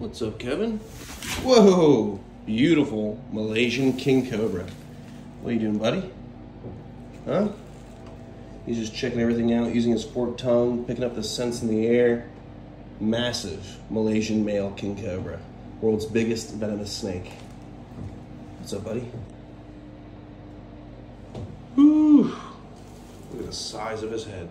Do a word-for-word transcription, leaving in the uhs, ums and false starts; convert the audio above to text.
What's up, Kevin? Whoa, beautiful Malaysian King Cobra. What are you doing, buddy? Huh? He's just checking everything out, using his forked tongue, picking up the scents in the air. Massive Malaysian male King Cobra, world's biggest venomous snake. What's up, buddy? Whew. Look at the size of his head.